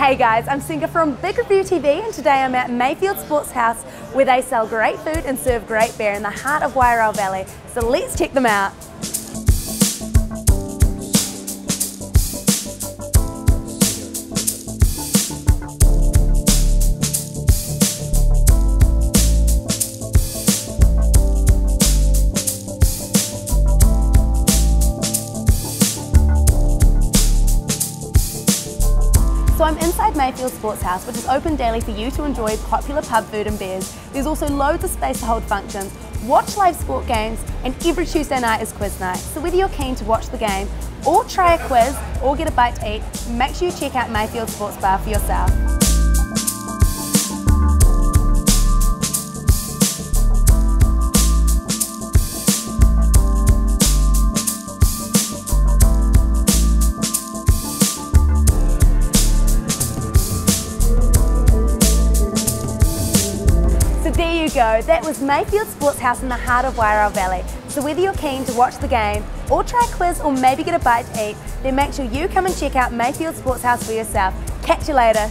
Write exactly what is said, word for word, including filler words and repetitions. Hey guys, I'm Sinka from Big Review T V, and today I'm at Mayfield Sportshouse, where they sell great food and serve great beer in the heart of Wairau Valley. So let's check them out. So I'm inside Mayfield Sportshouse, which is open daily for you to enjoy popular pub food and beers. There's also loads of space to hold functions, watch live sport games, and every Tuesday night is quiz night. So whether you're keen to watch the game, or try a quiz, or get a bite to eat, make sure you check out Mayfield Sports Bar for yourself. There you go, that was Mayfield Sportshouse in the heart of Wairau Valley. So whether you're keen to watch the game, or try a quiz, or maybe get a bite to eat, then make sure you come and check out Mayfield Sportshouse for yourself. Catch you later.